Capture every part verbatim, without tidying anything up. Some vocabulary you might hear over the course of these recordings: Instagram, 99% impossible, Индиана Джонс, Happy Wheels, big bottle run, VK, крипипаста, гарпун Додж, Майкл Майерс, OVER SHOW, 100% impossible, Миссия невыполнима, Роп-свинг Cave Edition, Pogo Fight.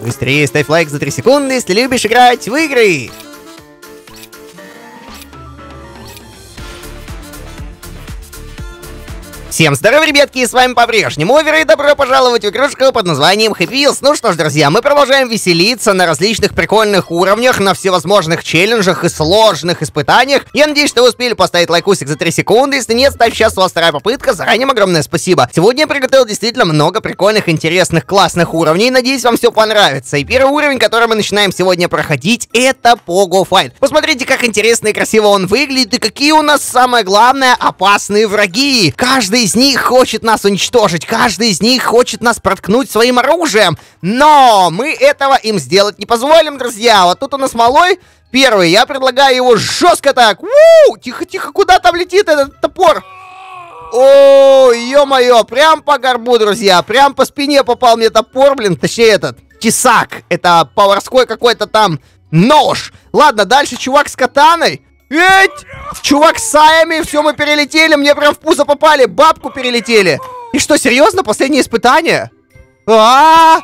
Быстрее ставь лайк за три секунды, если любишь играть в игры! Всем здорова, ребятки, с вами по-прежнему Овер, и добро пожаловать в игрушку под названием Happy Wheels. Ну что ж, друзья, мы продолжаем веселиться на различных прикольных уровнях, на всевозможных челленджах и сложных испытаниях. Я надеюсь, что вы успели поставить лайкусик за три секунды, если нет, ставь сейчас, у вас вторая попытка, заранее огромное спасибо. Сегодня я приготовил действительно много прикольных, интересных, классных уровней, надеюсь, вам все понравится. И первый уровень, который мы начинаем сегодня проходить, это Pogo Fight. Посмотрите, как интересно и красиво он выглядит, и какие у нас, самое главное, опасные враги. Каждый из них хочет нас уничтожить, каждый из них хочет нас проткнуть своим оружием, но мы этого им сделать не позволим, друзья. Вот тут у нас малой первый, я предлагаю его жестко так. Тихо-тихо, куда там летит этот топор? О, ё-моё, прям по горбу, друзья, прям по спине попал мне топор, блин, точнее этот, тесак, это поварской какой-то там нож. Ладно, дальше чувак с катаной. Эть! Чувак с саями, все, мы перелетели, мне прям в пузо попали, бабку перелетели. И что, серьезно, последнее испытание? А-а-а!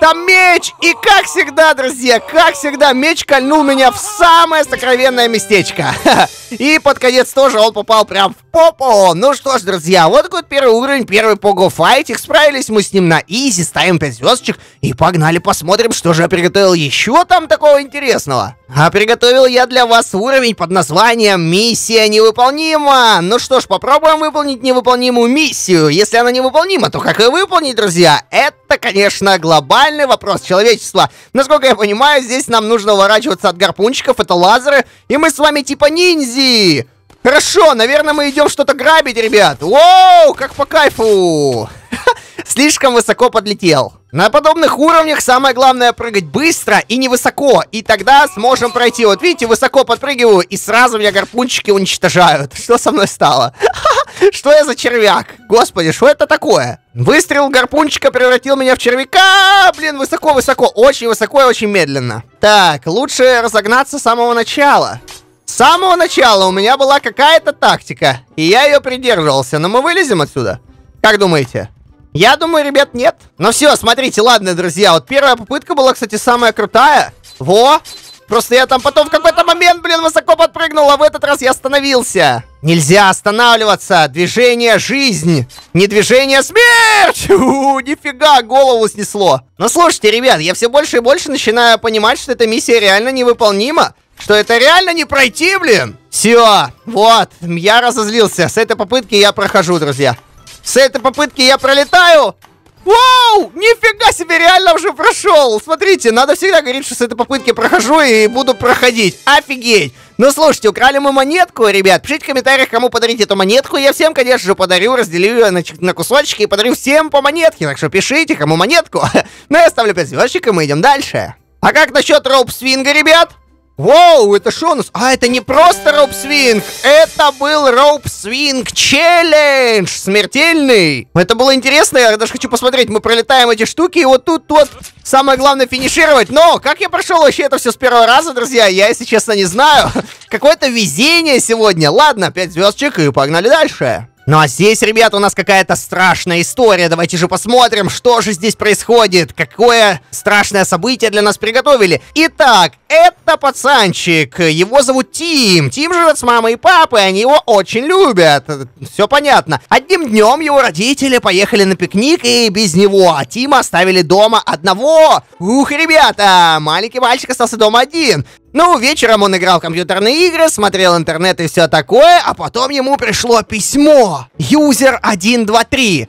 Там меч! И как всегда, друзья, как всегда, меч кольнул меня в самое сокровенное местечко. И под конец тоже он попал прям в попу. Ну что ж, друзья, вот такой первый уровень, первый Pogo Fight. Справились мы с ним на изи, ставим пять звездочек. И погнали посмотрим, что же я приготовил еще там такого интересного. А приготовил я для вас уровень под названием «Миссия невыполнима». Ну что ж, попробуем выполнить невыполнимую миссию. Если она невыполнима, то как ее выполнить, друзья? Это, конечно, глобальный вопрос человечества. Насколько я понимаю, здесь нам нужно уворачиваться от гарпунчиков, это лазеры, и мы с вами типа ниндзи. Хорошо, наверное, мы идем что-то грабить, ребят. Воу, как по кайфу. Слишком высоко подлетел. На подобных уровнях самое главное прыгать быстро и невысоко, и тогда сможем пройти. Вот видите, высоко подпрыгиваю, и сразу меня гарпунчики уничтожают. Что со мной стало? Что я за червяк? Господи, что это такое? Выстрел гарпунчика превратил меня в червяка. Блин, высоко-высоко, очень высоко и очень медленно. Так, лучше разогнаться с самого начала. С самого начала у меня была какая-то тактика, и я ее придерживался. Но мы вылезем отсюда? Как думаете? Я думаю, ребят, нет. Ну все, смотрите, ладно, друзья, вот первая попытка была, кстати, самая крутая. Во! Просто я там потом в какой-то момент, блин, высоко подпрыгнул, а в этот раз я остановился. Нельзя останавливаться. Движение — жизнь. Не движение — смерть. У, нифига, голову снесло. Но слушайте, ребят, я все больше и больше начинаю понимать, что эта миссия реально невыполнима. Что это реально не пройти, блин. Все, вот, я разозлился. С этой попытки я прохожу, друзья. С этой попытки я пролетаю. Вау, нифига себе, реально уже прошел. Смотрите, надо всегда говорить, что с этой попытки прохожу и буду проходить. Офигеть. Ну, слушайте, украли мы монетку, ребят. Пишите в комментариях, кому подарить эту монетку. Я всем, конечно же, подарю, разделю ее на, на кусочки и подарю всем по монетке. Так что пишите, кому монетку. Ну, я ставлю пять звездочек, и мы идем дальше. А как насчет роп-свинга, ребят? Воу, это шо у нас? А, это не просто роп-свинг, это был роп-свинг челлендж, смертельный. Это было интересно, я даже хочу посмотреть, мы пролетаем эти штуки, и вот тут, вот, самое главное финишировать. Но, как я прошел вообще это все с первого раза, друзья, я, если честно, не знаю. Какое-то везение сегодня. Ладно, пять звездочек, и погнали дальше. Ну а здесь, ребята, у нас какая-то страшная история. Давайте же посмотрим, что же здесь происходит. Какое страшное событие для нас приготовили. Итак, это пацанчик. Его зовут Тим. Тим живет с мамой и папой. Они его очень любят. Все понятно. Одним днем его родители поехали на пикник и без него. А Тима оставили дома одного. Ух, ребята, маленький мальчик остался дома один. Ну, вечером он играл в компьютерные игры, смотрел интернет и все такое, а потом ему пришло письмо. Юзер один два три.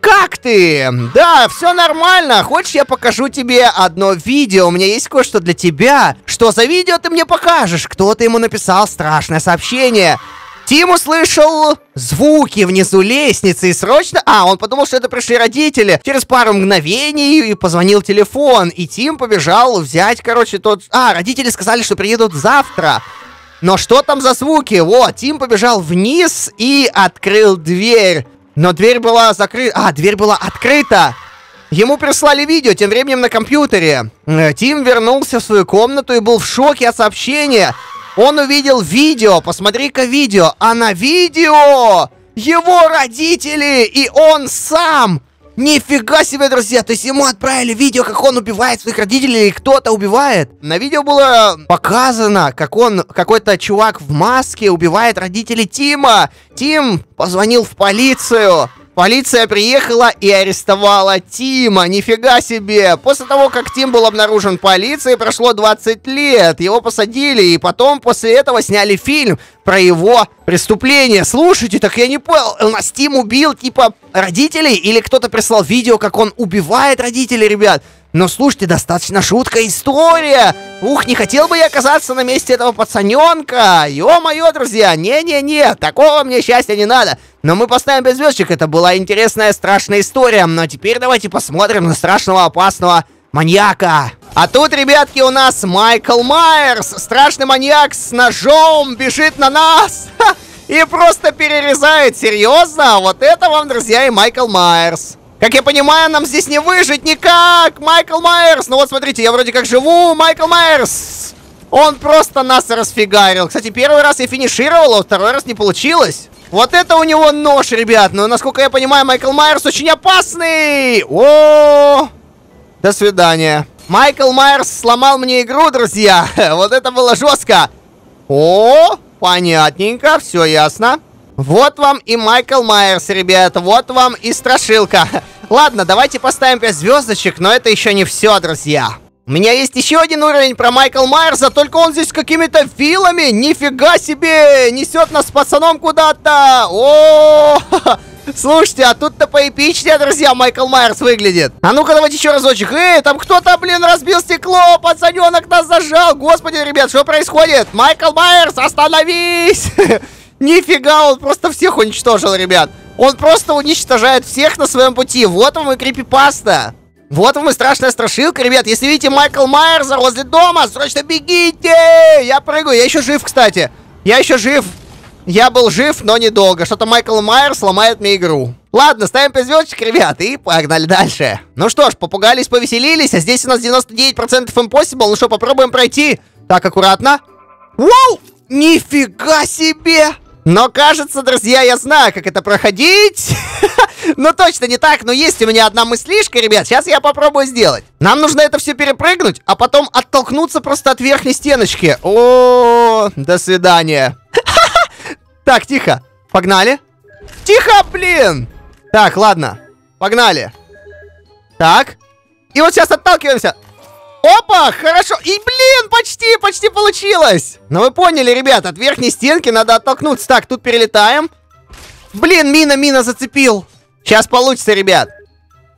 Как ты? Да, все нормально. Хочешь, я покажу тебе одно видео? У меня есть кое-что для тебя. Что за видео ты мне покажешь? Кто-то ему написал страшное сообщение. Тим услышал звуки внизу лестницы и срочно... А, он подумал, что это пришли родители. Через пару мгновений и позвонил телефон. И Тим побежал взять, короче, тот... А, родители сказали, что приедут завтра. Но что там за звуки? Вот, Тим побежал вниз и открыл дверь. Но дверь была закрыта... А, дверь была открыта. Ему прислали видео, тем временем на компьютере. Тим вернулся в свою комнату и был в шоке от сообщения. Он увидел видео, посмотри-ка видео, а на видео его родители и он сам. Нифига себе, друзья! То есть ему отправили видео, как он убивает своих родителей, и кто-то убивает. На видео было показано, как он, какой-то чувак в маске убивает родителей Тима. Тим позвонил в полицию. Полиция приехала и арестовала Тима. Нифига себе. После того, как Тим был обнаружен полицией, прошло двадцать лет. Его посадили, и потом после этого сняли фильм про его преступление. Слушайте, так я не понял. У нас Тим убил, типа, родителей? Или кто-то прислал видео, как он убивает родителей, ребят? Но слушайте, достаточно шуткая история. Ух, не хотел бы я оказаться на месте этого пацаненка. Ё-моё, друзья, не-не-не, такого мне счастья не надо. Но мы поставим без звездочек, это была интересная страшная история. Но теперь давайте посмотрим на страшного опасного маньяка. А тут, ребятки, у нас Майкл Майерс. Страшный маньяк с ножом бежит на нас. Ха, и просто перерезает. Серьезно? Вот это вам, друзья, и Майкл Майерс. Как я понимаю, нам здесь не выжить никак. Майкл Майерс. Ну вот, смотрите, я вроде как живу. Майкл Майерс. Он просто нас расфигарил. Кстати, первый раз я финишировал, а второй раз не получилось. Вот это у него нож, ребят. Но, насколько я понимаю, Майкл Майерс очень опасный. О-о-о. До свидания. Майкл Майерс сломал мне игру, друзья. Вот это было жестко. О, понятненько, все ясно. Вот вам и Майкл Майерс, ребят. Вот вам и страшилка. Ладно, давайте поставим пять звездочек, но это еще не все, друзья. У меня есть еще один уровень про Майкла Майерса, только он здесь с какими-то вилами. Нифига себе! Несет нас с пацаном куда-то. О, слушайте, а тут-то поэпичнее, друзья, Майкл Майерс выглядит. А ну-ка, давайте еще разочек. Эй, там кто-то, блин, разбил стекло. Пацаненок нас зажал. Господи, ребят, что происходит? Майкл Майерс, остановись! Нифига, он просто всех уничтожил, ребят. Он просто уничтожает всех на своем пути. Вот вам и крипипаста. Вот вам и страшная страшилка, ребят. Если видите Майкл Майерса возле дома, срочно бегите. Я прыгаю. Я еще жив, кстати. Я еще жив. Я был жив, но недолго. Что-то Майкл Майерс ломает мне игру. Ладно, ставим пять звездочек, ребят, и погнали дальше. Ну что ж, попугались, повеселились. А здесь у нас девяносто девять процентов impossible. Ну что, попробуем пройти. Так, аккуратно. Вау! Нифига себе! Но кажется, друзья, я знаю, как это проходить. Ну точно не так, но есть у меня одна мыслишка, ребят. Сейчас я попробую сделать. Нам нужно это все перепрыгнуть, а потом оттолкнуться просто от верхней стеночки. О, до свидания. Так, тихо. Погнали. Тихо, блин. Так, ладно. Погнали. Так. И вот сейчас отталкиваемся. Опа, хорошо. И, блин, почти, почти получилось. Но вы поняли, ребят, от верхней стенки надо оттолкнуться. Так, тут перелетаем. Блин, мина, мина зацепил. Сейчас получится, ребят.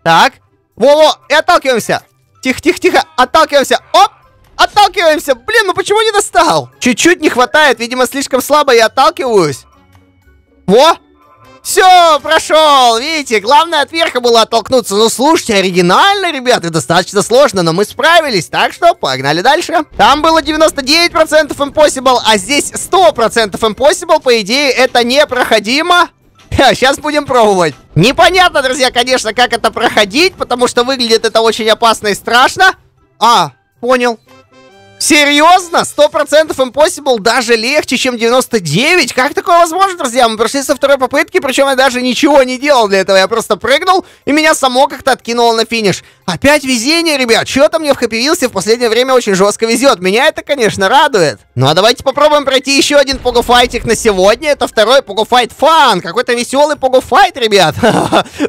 Так. Во-во, и отталкиваемся. Тихо, тихо, тихо. Отталкиваемся. Оп. Отталкиваемся. Блин, ну почему не достал? Чуть-чуть не хватает. Видимо, слишком слабо я отталкиваюсь. Во. Все, прошел. Видите, главное от верха было оттолкнуться. Ну, слушайте, оригинально, ребята, достаточно сложно, но мы справились. Так что погнали дальше. Там было девяносто девять процентов impossible, а здесь сто процентов impossible. По идее, это непроходимо. Ха, сейчас будем пробовать. Непонятно, друзья, конечно, как это проходить, потому что выглядит это очень опасно и страшно. А, понял. Серьезно? сто процентов impossible даже легче, чем девяносто девять? Как такое возможно, друзья? Мы прошли со второй попытки, причем я даже ничего не делал для этого. Я просто прыгнул, и меня само как-то откинуло на финиш. Опять везение, ребят. Что-то мне в Happy Wheels в последнее время очень жестко везет. Меня это, конечно, радует. Ну а давайте попробуем пройти еще один Pogo Fight на сегодня. Это второй Pogo Fight Fun. Какой-то веселый Pogo Fight, ребят.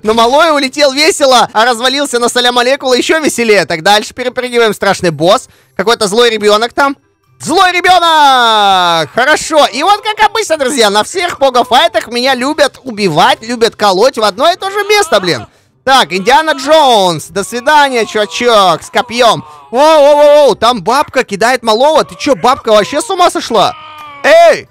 Но малой улетел весело, а развалился на салям молекулы еще веселее. Так, дальше перепрыгиваем страшный босс. Какой-то злой ребенок там. Злой ребенок! Хорошо. И вот, как обычно, друзья, на всех погофайтах меня любят убивать, любят колоть в одно и то же место, блин. Так, Индиана Джонс. До свидания, чувачок. С копьем. Воу-воу-воу. Там бабка кидает малого. Ты че, бабка вообще с ума сошла? Эй!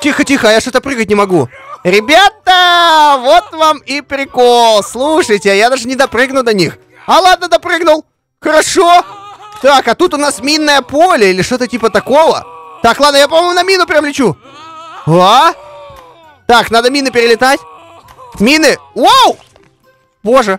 Тихо-тихо, я что-то прыгать не могу. Ребята, вот вам и прикол. Слушайте, я даже не допрыгну до них. А ладно, допрыгнул. Хорошо. Так, а тут у нас минное поле или что-то типа такого. Так, ладно, я, по-моему, на мину прям лечу. А? Так, надо мины перелетать. Мины. Вау! Боже,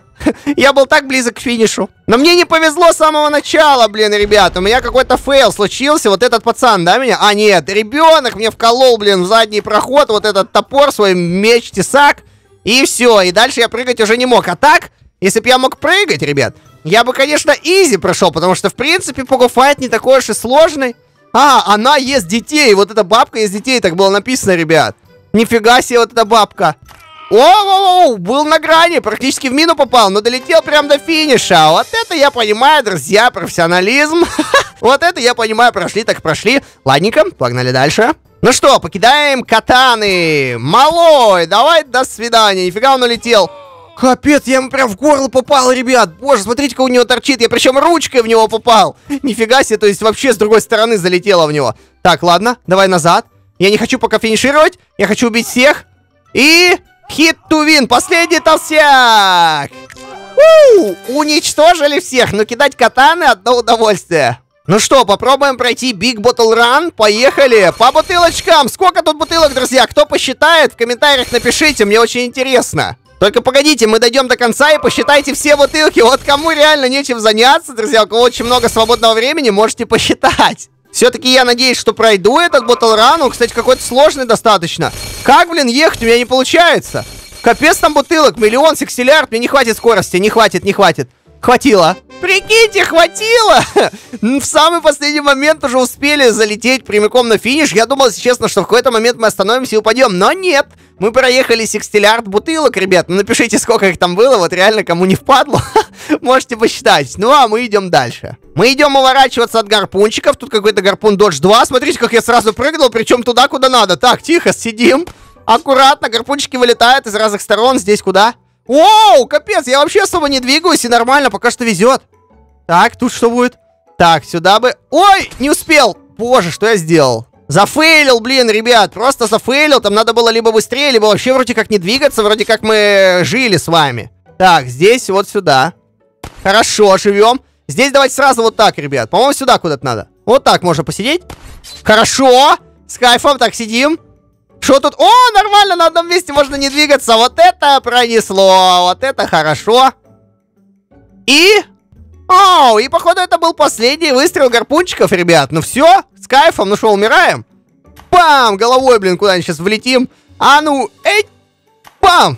я был так близок к финишу. Но мне не повезло с самого начала, блин, ребят. У меня какой-то фейл случился. Вот этот пацан, да, меня? А, нет, ребенок мне вколол, блин, в задний проход. Вот этот топор, свой меч-тесак. И все, и дальше я прыгать уже не мог. А так... Если бы я мог прыгать, ребят, я бы, конечно, изи прошел, потому что, в принципе, Pogo Fight не такой уж и сложный. А, она ест детей, вот эта бабка ест детей, так было написано, ребят. Нифига себе вот эта бабка. О-о-о, был на грани, практически в мину попал, но долетел прям до финиша. Вот это я понимаю, друзья, профессионализм. Вот это я понимаю, прошли так прошли. Ладненько, погнали дальше. Ну что, покидаем катаны. Малой, давай, до свидания. Нифига он улетел. Капец, я ему прям в горло попал, ребят. Боже, смотрите-ка, у него торчит. Я причем ручкой в него попал. Нифига себе, то есть вообще с другой стороны залетело в него. Так, ладно, давай назад. Я не хочу пока финишировать. Я хочу убить всех. И... Хит ту вин, последний толстяк. У-у-у, уничтожили всех, но кидать катаны одно удовольствие. Ну что, попробуем пройти big bottle run. Поехали по бутылочкам. Сколько тут бутылок, друзья? Кто посчитает, в комментариях напишите, мне очень интересно. Только погодите, мы дойдем до конца и посчитайте все бутылки. Вот кому реально нечем заняться, друзья, у кого очень много свободного времени, можете посчитать. Все-таки я надеюсь, что пройду этот батл-ран. Кстати, какой-то сложный достаточно. Как, блин, ехать у меня не получается? Капец там бутылок, миллион, секстиллиард. Мне не хватит скорости, не хватит, не хватит. Хватило. Прикиньте, хватило. В самый последний момент уже успели залететь прямиком на финиш. Я думал, если честно, что в какой-то момент мы остановимся и упадем. Но нет. Мы проехали секстиллиард бутылок, ребят. Ну, напишите, сколько их там было. Вот реально, кому не впадло, можете посчитать. Ну, а мы идем дальше. Мы идем уворачиваться от гарпунчиков. Тут какой-то гарпун Додж два. Смотрите, как я сразу прыгнул, причем туда, куда надо. Так, тихо, сидим. Аккуратно, гарпунчики вылетают из разных сторон. Здесь куда? Воу, капец, я вообще особо не двигаюсь, и нормально, пока что везет. Так, тут что будет? Так, сюда бы... Ой, не успел. Боже, что я сделал? Зафейлил, блин, ребят, просто зафейлил. Там надо было либо быстрее, либо вообще вроде как не двигаться, вроде как мы жили с вами. Так, здесь вот сюда. Хорошо, живем. Здесь давайте сразу вот так, ребят. По-моему, сюда куда-то надо. Вот так можно посидеть. Хорошо, с кайфом так сидим. Что тут? О, нормально, на одном месте можно не двигаться. Вот это пронесло, вот это хорошо. И... О, и походу это был последний выстрел гарпунчиков, ребят. Ну все, с кайфом, ну что, умираем? Пам, головой, блин, куда-нибудь сейчас влетим. А ну, эй, пам.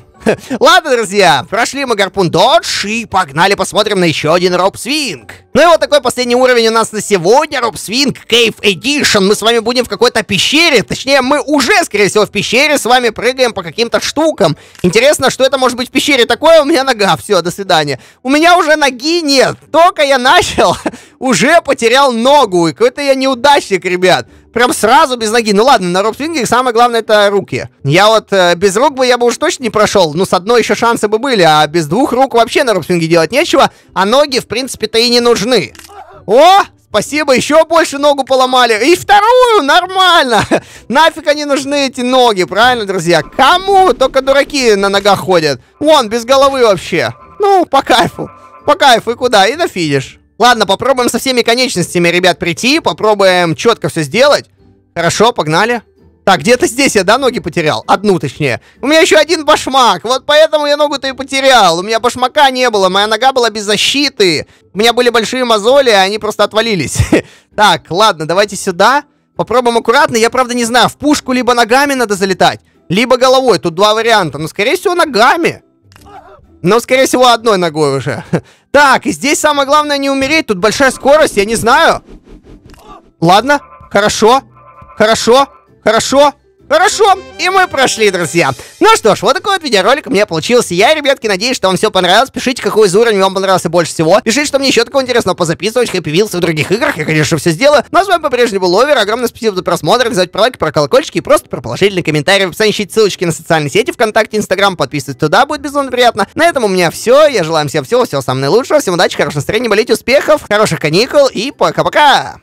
Ладно, друзья, прошли мы гарпун Додж и погнали посмотрим на еще один Роп-свинг. Ну и вот такой последний уровень у нас на сегодня, Роп-свинг Cave Edition. Мы с вами будем в какой-то пещере, точнее мы уже, скорее всего, в пещере с вами прыгаем по каким-то штукам. Интересно, что это может быть в пещере такое? У меня нога, все, до свидания. У меня уже ноги нет, только я начал, уже потерял ногу, и какой-то я неудачник, ребят. Прям сразу без ноги. Ну ладно, на роп-свинге самое главное это руки. Я вот э, без рук бы я бы уж точно не прошел. Ну с одной еще шансы бы были, а без двух рук вообще на роп-свинге делать нечего. А ноги в принципе-то и не нужны. О, спасибо, еще больше ногу поломали. И вторую, нормально. Нафиг они нужны эти ноги, правильно, друзья? Кому только дураки на ногах ходят? Вон, без головы вообще. Ну, по кайфу. По кайфу и куда? И на финиш. Ладно, попробуем со всеми конечностями, ребят, прийти. Попробуем четко все сделать. Хорошо, погнали. Так, где-то здесь я, да, ноги потерял? Одну, точнее. У меня еще один башмак, вот поэтому я ногу-то и потерял. У меня башмака не было, моя нога была без защиты. У меня были большие мозоли, а они просто отвалились. Так, ладно, давайте сюда. Попробуем аккуратно. Я, правда, не знаю, в пушку либо ногами надо залетать, либо головой. Тут два варианта, но, скорее всего, ногами. Но, скорее всего, одной ногой уже. Так, и здесь самое главное не умереть. Тут большая скорость, я не знаю. Ладно, хорошо. Хорошо, хорошо, хорошо. И мы прошли, друзья. Ну что ж, вот такой вот видеоролик у меня получился. Я, ребятки, надеюсь, что вам все понравилось. Пишите, какой из уровней вам понравился больше всего. Пишите, что мне еще такого интересного позаписывать. Happy Wheels в других играх. Я, конечно, все сделаю. Но с вами по-прежнему был Овер. Огромное спасибо за просмотр. Обязательно про лайки, про колокольчики и просто про положительные комментарии. В описании ищите ссылочки на социальные сети, ВКонтакте, Инстаграм. Подписывайтесь туда, будет безумно приятно. На этом у меня все. Я желаю всем всего, всего самого наилучшего. Всем удачи, хорошего настроения, болейте, успехов, хороших каникул и пока-пока.